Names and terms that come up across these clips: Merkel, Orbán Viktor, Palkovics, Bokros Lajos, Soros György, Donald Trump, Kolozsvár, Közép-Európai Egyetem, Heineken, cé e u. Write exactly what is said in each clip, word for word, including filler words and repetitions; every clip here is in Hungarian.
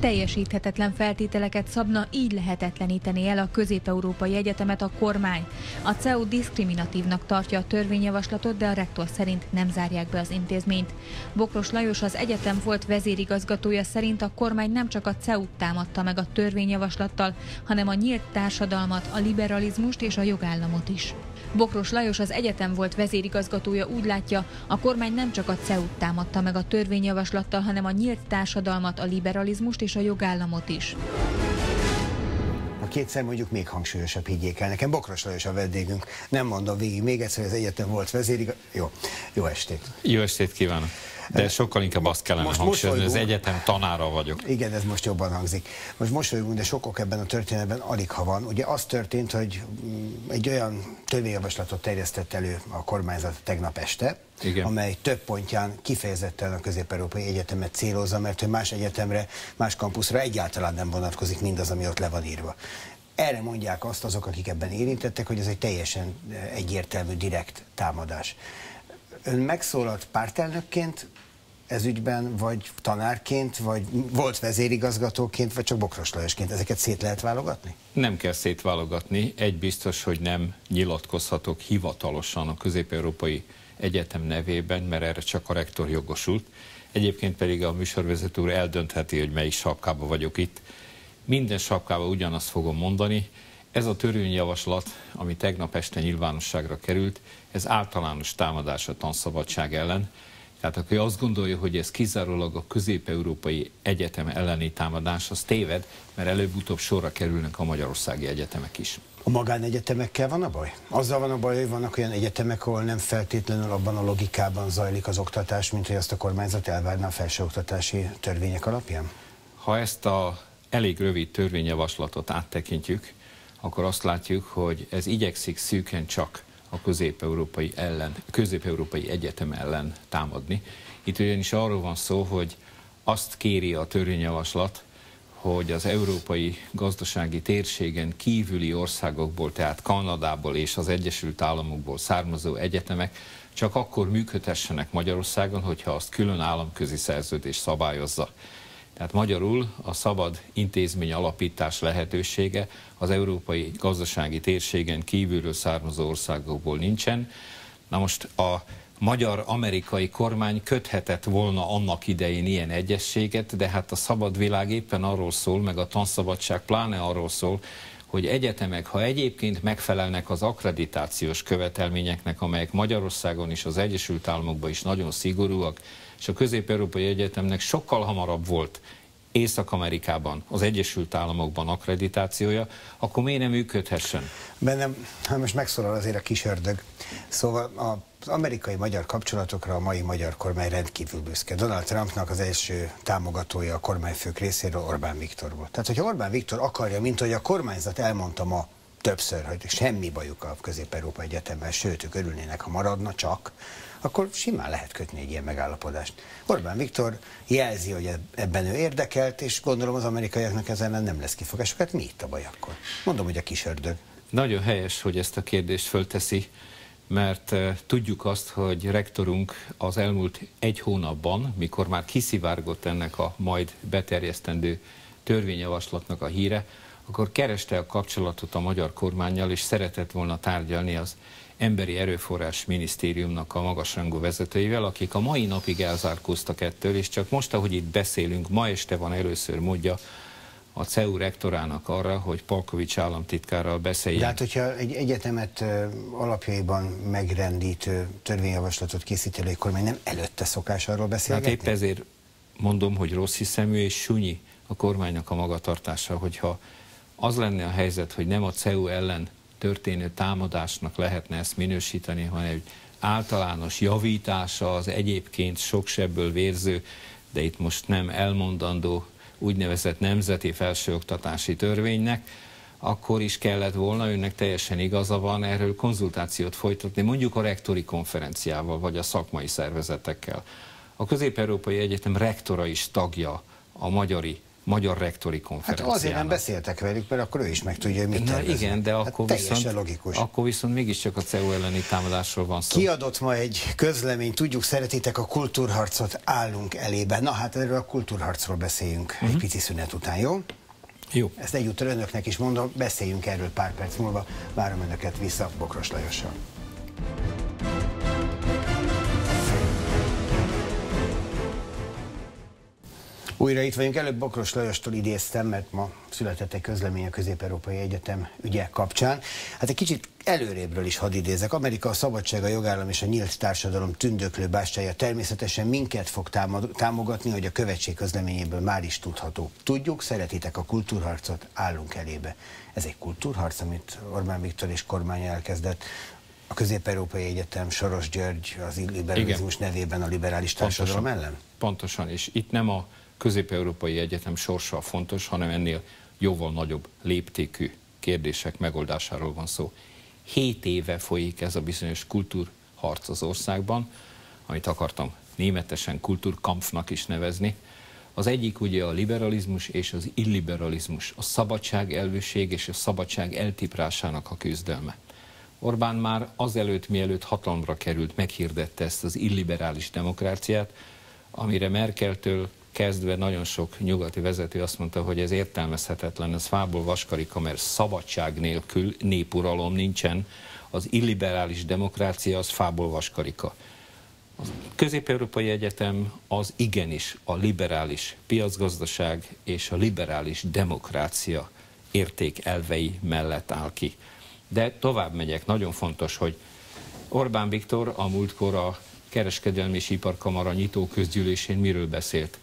teljesíthetetlen feltételeket szabna, így lehetetleníteni el a Közép-Európai Egyetemet a kormány. A cé e u diszkriminatívnak tartja a törvényjavaslatot, de a rektor szerint nem zárják be az intézményt. Bokros Lajos, az egyetem volt vezérigazgatója szerint a kormány nem csak a cé e u-t támadta meg a törvényjavaslattal, hanem a nyílt társadalmat, a liberalizmust és a jogállamot is. Bokros Lajos, az egyetem volt vezérigazgatója úgy látja, a kormány nem csak a cé e u-t támadta meg a törvényjavaslattal, hanem a nyílt társadalmat, a liberalizmust és a jogállamot is. A kétszer mondjuk még hangsúlyosabb, higgyék el nekem. Bokros Lajos a vendégünk. Nem mondom végig még egyszer, az egyetem volt vezérigazgatója. Jó. Jó estét. Jó estét kívánok. De sokkal inkább azt kellene hangsúlyozni, hogy az egyetem tanára vagyok. Igen, ez most jobban hangzik. Most mosolygunk, de sokok ebben a történetben alig ha van. Ugye az történt, hogy egy olyan törvényjavaslatot terjesztett elő a kormányzat tegnap este, igen, amely több pontján kifejezetten a Közép-Európai Egyetemet célozza, mert hogy más egyetemre, más kampuszra egyáltalán nem vonatkozik mindaz, ami ott le van írva. Erre mondják azt azok, akik ebben érintettek, hogy ez egy teljesen egyértelmű, direkt támadás. Ön megszólalt pártelnökként ez ügyben, vagy tanárként, vagy volt vezérigazgatóként, vagy csak Bokros Lajosként? Ezeket szét lehet válogatni? Nem kell szétválogatni. Egy biztos, hogy nem nyilatkozhatok hivatalosan a Közép-Európai Egyetem nevében, mert erre csak a rektor jogosult. Egyébként pedig a műsorvezető úr eldöntheti, hogy melyik sapkában vagyok itt. Minden sapkában ugyanazt fogom mondani. Ez a törvényjavaslat, ami tegnap este nyilvánosságra került, ez általános támadás a tanszabadság ellen. Tehát aki azt gondolja, hogy ez kizárólag a Közép-Európai Egyetem elleni támadás, az téved, mert előbb-utóbb sorra kerülnek a magyarországi egyetemek is. A magánegyetemekkel van a baj? Azzal van a baj, hogy vannak olyan egyetemek, ahol nem feltétlenül abban a logikában zajlik az oktatás, mint hogy azt a kormányzat elvárná a felsőoktatási törvények alapján? Ha ezt az elég rövid törvényjavaslatot áttekintjük, akkor azt látjuk, hogy ez igyekszik szűken csak a közép-európai ellen, közép-európai egyetem ellen támadni. Itt ugyanis arról van szó, hogy azt kéri a törvényjavaslat, hogy az európai gazdasági térségen kívüli országokból, tehát Kanadából és az Egyesült Államokból származó egyetemek csak akkor működhessenek Magyarországon, hogyha azt külön államközi szerződés szabályozza. Tehát magyarul a szabad intézmény alapítás lehetősége az európai gazdasági térségen kívülről származó országokból nincsen. Na most a magyar-amerikai kormány köthetett volna annak idején ilyen egyezséget, de hát a szabad világ éppen arról szól, meg a tanszabadság pláne arról szól, hogy egyetemek, ha egyébként megfelelnek az akkreditációs követelményeknek, amelyek Magyarországon és az Egyesült Államokban is nagyon szigorúak, és a Közép-Európai Egyetemnek sokkal hamarabb volt Észak-Amerikában, az Egyesült Államokban akkreditációja, akkor miért nem működhessen? Bennem, hát most megszólal azért a kis ördög. Szóval az amerikai-magyar kapcsolatokra a mai magyar kormány rendkívül büszke. Donald Trumpnak az első támogatója a kormányfők részéről Orbán Viktor volt. Tehát, hogyha Orbán Viktor akarja, mint hogy a kormányzat elmondta ma többször, hogy semmi bajuk a Közép-Európa Egyetemmel, sőt, ők örülnének, ha maradna csak, akkor simán lehet kötni egy ilyen megállapodást. Orbán Viktor jelzi, hogy ebben ő érdekelt, és gondolom az amerikaiaknak ez ellen nem lesz kifogás. Hát mi itt a baj akkor? Mondom, hogy a kis ördög. Nagyon helyes, hogy ezt a kérdést fölteszi, mert tudjuk azt, hogy rektorunk az elmúlt egy hónapban, mikor már kiszivárgott ennek a majd beterjesztendő törvényjavaslatnak a híre, akkor kereste a kapcsolatot a magyar kormánnyal, és szeretett volna tárgyalni az Emberi Erőforrás Minisztériumnak a magasrangú vezetőivel, akik a mai napig elzárkóztak ettől, és csak most, ahogy itt beszélünk, ma este van először módja a cé e u rektorának arra, hogy Palkovics államtitkárral beszéljen. De hát, hogyha egy egyetemet alapjaiban megrendítő törvényjavaslatot készít elő, akkor még nem előtte szokás arról beszélgetni? Hát épp ezért mondom, hogy rossz hiszemű és sunyi a kormánynak a magatartása, hogyha az lenne a helyzet, hogy nem a cé e u ellen történő támadásnak lehetne ezt minősíteni, hanem egy általános javítása az egyébként sok sebből vérző, de itt most nem elmondandó úgynevezett nemzeti felsőoktatási törvénynek, akkor is kellett volna, önnek teljesen igaza van, erről konzultációt folytatni, mondjuk a rektori konferenciával, vagy a szakmai szervezetekkel. A Közép-Európai Egyetem rektora is tagja a magyari magyar rektori konferenciának. Hát azért nem beszéltek velük, mert akkor ő is meg tudja, hogy mit terveznek. Igen, de akkor, hát viszont, logikus. akkor viszont mégiscsak a cé e u elleni támadásról van szó. Kiadott ma egy közlemény, tudjuk, szeretitek a kultúrharcot, állunk elébe. Na hát erről a kultúrharcról beszéljünk uh-huh. egy pici szünet után, jó? Jó. Ezt egyúttal önöknek is mondom, beszéljünk erről pár perc múlva. Várom önöket vissza Bokros Lajossal. Újra itt vagyunk, előbb Bokros Lajostól idéztem, mert ma született egy közlemény a Közép-Európai Egyetem ügye kapcsán. Hát egy kicsit előrébbről is hadd idézek. Amerika, a szabadság, a jogállam és a nyílt társadalom tündöklő bástyája természetesen minket fog támogatni, hogy a követség közleményéből már is tudható. Tudjuk, szeretitek a kultúrharcot, állunk elébe. Ez egy kultúrharc, amit Orbán Viktor és kormánya elkezdett. A Közép-Európai Egyetem, Soros György az illiberalizmus nevében a liberális társadalom pontosan, ellen? Pontosan, és itt nem a Közép-Európai Egyetem sorsa fontos, hanem ennél jóval nagyobb léptékű kérdések megoldásáról van szó. Hét éve folyik ez a bizonyos kultúrharc az országban, amit akartam németesen kultúrkampfnak is nevezni. Az egyik ugye a liberalizmus és az illiberalizmus, a szabadság elvűség és a szabadság eltiprásának a küzdelme. Orbán már azelőtt, mielőtt hatalomra került, meghirdette ezt az illiberális demokráciát, amire Merkeltől kezdve nagyon sok nyugati vezető azt mondta, hogy ez értelmezhetetlen, ez fából vaskarika, mert szabadság nélkül népuralom nincsen, az illiberális demokrácia az fából vaskarika. A Közép-Európai Egyetem az igenis a liberális piacgazdaság és a liberális demokrácia érték elvei mellett áll ki. De tovább megyek, nagyon fontos, hogy Orbán Viktor a múltkor a Kereskedelmi és Iparkamara nyitó közgyűlésén miről beszélt?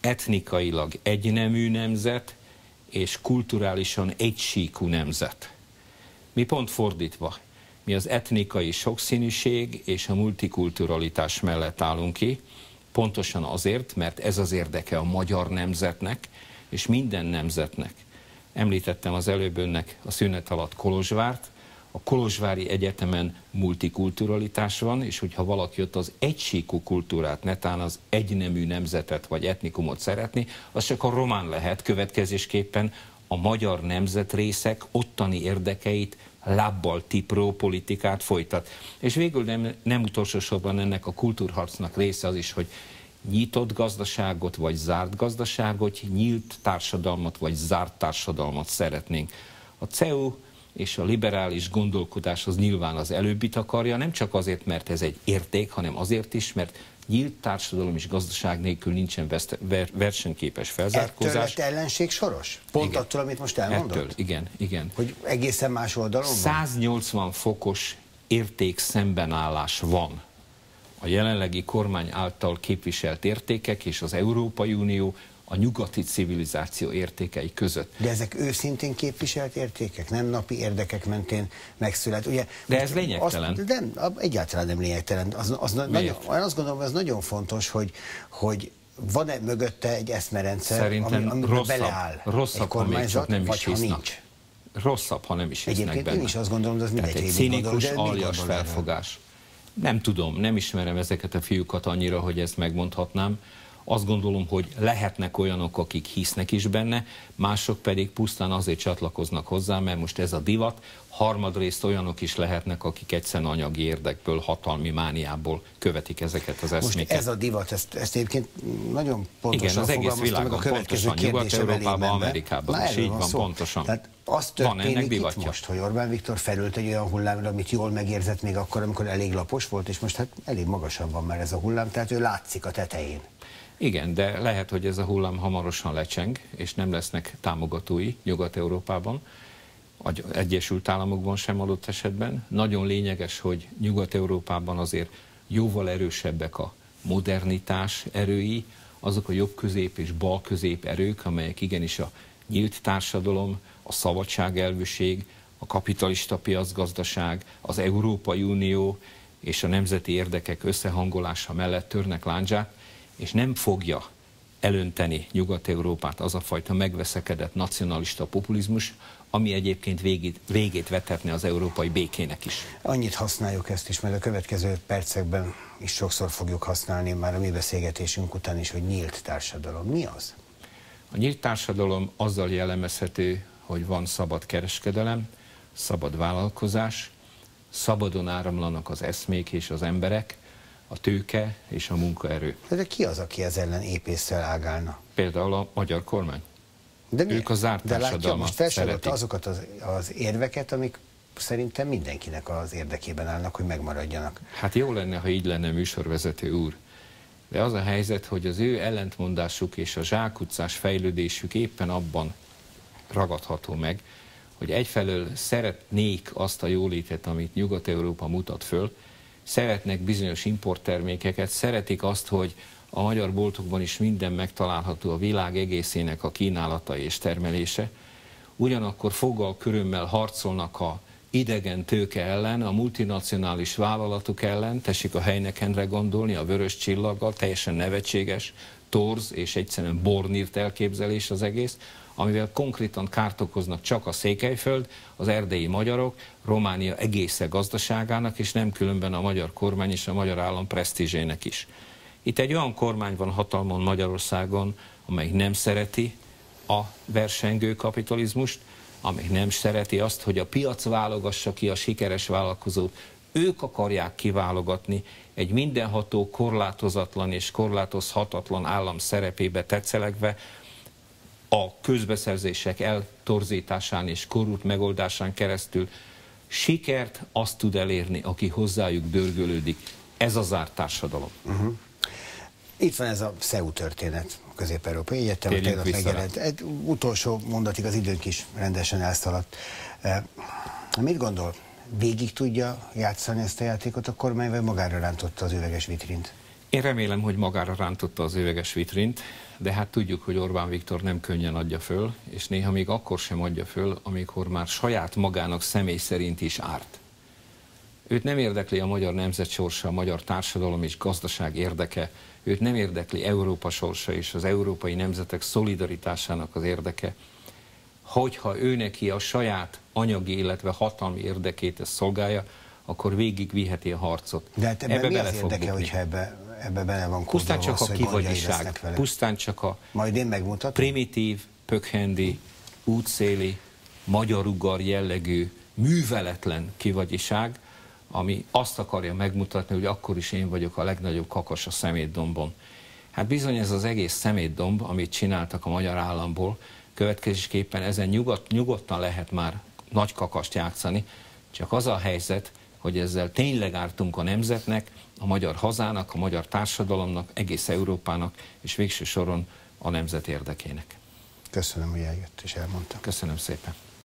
Etnikailag egynemű nemzet és kulturálisan egysíkú nemzet. Mi pont fordítva, mi az etnikai sokszínűség és a multikulturalitás mellett állunk ki, pontosan azért, mert ez az érdeke a magyar nemzetnek és minden nemzetnek. Említettem az előbb önnek a szünet alatt Kolozsvárt, a Kolozsvári Egyetemen multikulturalitás van, és hogyha valaki ott az egysíkú kultúrát, netán az egynemű nemzetet vagy etnikumot szeretni, az csak a román lehet, következésképpen a magyar nemzetrészek ottani érdekeit lábbal tipró politikát folytat. És végül nem, nem utolsó sorban ennek a kultúrharcnak része az is, hogy nyitott gazdaságot vagy zárt gazdaságot, nyílt társadalmat vagy zárt társadalmat szeretnénk. A cé e u és a liberális gondolkodás az nyilván az előbbit akarja, nem csak azért, mert ez egy érték, hanem azért is, mert nyílt társadalom és gazdaság nélkül nincsen versenyképes felzárkózás. Ettől lett ellenség Soros? Pont igen. Attól, amit most elmondott? Ettől, igen, igen. Hogy egészen más oldalon van? száznyolcvan fokos érték szembenállás van. A jelenlegi kormány által képviselt értékek és az Európai Unió, a nyugati civilizáció értékei között. De ezek őszintén képviselt értékek, nem napi érdekek mentén megszület. Ugye, de ez lényegtelen. Azt, nem, egyáltalán nem lényegtelen. Az, az nagyon, azt gondolom, hogy az nagyon fontos, hogy, hogy van-e mögötte egy eszmerendszer, Szerintem ami, rosszabb, beleáll rosszabb, egy kormányzat, ha nem vagy is hisznak. Ha nincs. Rosszabb, ha nem is hisznek Egyébként benne. Én is azt gondolom, hogy az mindegy. Tehát egy színikus, aljas felfogás. Nem tudom, nem ismerem ezeket a fiúkat annyira, hogy ezt megmondhatnám. Azt gondolom, hogy lehetnek olyanok, akik hisznek is benne, mások pedig pusztán azért csatlakoznak hozzá, mert most ez a divat, harmadrészt olyanok is lehetnek, akik egyszerűen anyagi érdekből, hatalmi mániából követik ezeket az eszméket. Most ez a divat, ezt, ezt egyébként nagyon pontosan Igen, az egész világon, a pontosan Nyugat-Európában, Amerikában is így van, van pontosan. Tehát az történik itt most, hogy Orbán Viktor felült egy olyan hullámra, amit jól megérzett még akkor, amikor elég lapos volt, és most hát elég magasan van már ez a hullám, tehát ő látszik a tetején. Igen, de lehet, hogy ez a hullám hamarosan lecseng, és nem lesznek támogatói Nyugat-Európában, vagy Egyesült Államokban sem adott esetben. Nagyon lényeges, hogy Nyugat-Európában azért jóval erősebbek a modernitás erői, azok a jobb-közép és bal-közép erők, amelyek igenis a nyílt társadalom, a szabadságelvűség, a kapitalista piacgazdaság, az Európai Unió és a nemzeti érdekek összehangolása mellett törnek lándzsát, és nem fogja elönteni Nyugat-Európát az a fajta megveszekedett nacionalista populizmus, ami egyébként végét, végét vethetne az európai békének is. Annyit használjuk ezt is, mert a következő percekben is sokszor fogjuk használni, már a mi beszélgetésünk után is, hogy nyílt társadalom. Mi az? A nyílt társadalom azzal jellemezhető, hogy van szabad kereskedelem, szabad vállalkozás, szabadon áramlanak az eszmék és az emberek, a tőke és a munkaerő. De ki az, aki ez ellen épésszel ágálna? Például a magyar kormány. De ők a zárt társadalmat szeretik. Azokat az, az érveket, amik szerintem mindenkinek az érdekében állnak, hogy megmaradjanak. Hát jó lenne, ha így lenne, műsorvezető úr. De az a helyzet, hogy az ő ellentmondásuk és a zsákutcás fejlődésük éppen abban ragadható meg, hogy egyfelől szeretnék azt a jólétet, amit Nyugat-Európa mutat föl, szeretnek bizonyos importtermékeket, szeretik azt, hogy a magyar boltokban is minden megtalálható, a világ egészének a kínálata és termelése. Ugyanakkor foggal körömmel harcolnak a idegen tőke ellen, a multinacionális vállalatok ellen, tessék a Heinekenre gondolni, a vörös csillaggal, teljesen nevetséges, torz és egyszerűen bornírt elképzelés az egész, amivel konkrétan kárt okoznak csak a Székelyföld, az erdélyi magyarok, Románia egész gazdaságának, és nem különben a magyar kormány és a magyar állam presztízsének is. Itt egy olyan kormány van hatalmon Magyarországon, amely nem szereti a versengő kapitalizmust, amely nem szereti azt, hogy a piac válogassa ki a sikeres vállalkozót. Ők akarják kiválogatni, egy mindenható, korlátozatlan és korlátozhatatlan állam szerepébe tetszelegve, a közbeszerzések eltorzításán és korrupt megoldásán keresztül sikert azt tud elérni, aki hozzájuk dörgölődik. Ez a zárt társadalom. Uh-huh. Itt van ez a szeú történet, a Közép-Európai Egyetem, tegnap megjelent. Egy utolsó mondatig, az időnk is rendesen elszaladt. Mit gondol? Végig tudja játszani ezt a játékot a kormány, vagy magára rántotta az üveges vitrint? Én remélem, hogy magára rántotta az üveges vitrint, de hát tudjuk, hogy Orbán Viktor nem könnyen adja föl, és néha még akkor sem adja föl, amikor már saját magának személy szerint is árt. Őt nem érdekli a magyar nemzet sorsa, a magyar társadalom és gazdaság érdeke, őt nem érdekli Európa sorsa és az európai nemzetek szolidaritásának az érdeke. Hogyha ő neki a saját anyagi, illetve hatalmi érdekét ezt szolgálja, akkor végig viheti a harcot. De hát ebbe mi az érdeke, hogyha ebbe, ebbe bele van kódolva? Pusztán csak a kivagyiság, pusztán csak a Majd én megmutatom. primitív, pökhendi, útszéli, magyarugar jellegű, műveletlen kivagyiság, ami azt akarja megmutatni, hogy akkor is én vagyok a legnagyobb kakas a szemétdombon. Hát bizony ez az egész szemétdomb, amit csináltak a magyar államból, következésképpen ezen nyugodt, nyugodtan lehet már nagy kakast játszani, csak az a helyzet, hogy ezzel tényleg ártunk a nemzetnek, a magyar hazának, a magyar társadalomnak, egész Európának, és végső soron a nemzet érdekének. Köszönöm, hogy eljött és elmondta. Köszönöm szépen.